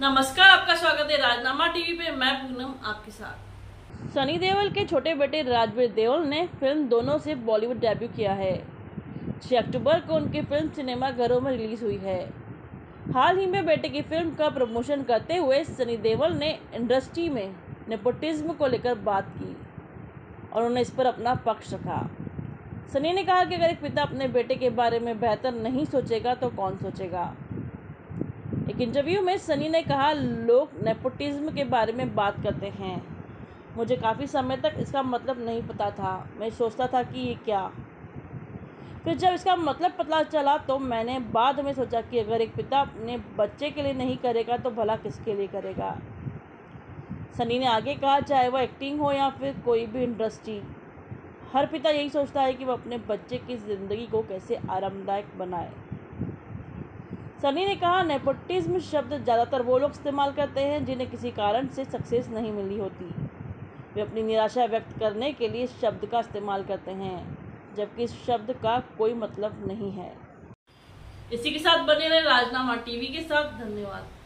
नमस्कार, आपका स्वागत है राजनामा टीवी पे। मैं पूनम आपके साथ। सनी देओल के छोटे बेटे राजवीर देओल ने फिल्म दोनों से बॉलीवुड डेब्यू किया है। 6 अक्टूबर को उनकी फिल्म सिनेमाघरों में रिलीज हुई है। हाल ही में बेटे की फिल्म का प्रमोशन करते हुए सनी देओल ने इंडस्ट्री में नेपोटिज्म को लेकर बात की और उन्होंने इस पर अपना पक्ष रखा। सनी ने कहा कि अगर एक पिता अपने बेटे के बारे में बेहतर नहीं सोचेगा तो कौन सोचेगा। एक इंटरव्यू में सनी ने कहा, लोग नेपोटिज्म के बारे में बात करते हैं, मुझे काफ़ी समय तक इसका मतलब नहीं पता था। मैं सोचता था कि ये क्या, फिर जब इसका मतलब पता चला तो मैंने बाद में सोचा कि अगर एक पिता अपने बच्चे के लिए नहीं करेगा तो भला किसके लिए करेगा। सनी ने आगे कहा, चाहे वह एक्टिंग हो या फिर कोई भी इंडस्ट्री, हर पिता यही सोचता है कि वह अपने बच्चे की ज़िंदगी को कैसे आरामदायक बनाए। सनी ने कहा, नेपोटिज्म शब्द ज़्यादातर वो लोग इस्तेमाल करते हैं जिन्हें किसी कारण से सक्सेस नहीं मिली होती। वे अपनी निराशा व्यक्त करने के लिए इस शब्द का इस्तेमाल करते हैं, जबकि इस शब्द का कोई मतलब नहीं है। इसी के साथ बने रहे राजनामा टीवी के साथ। धन्यवाद।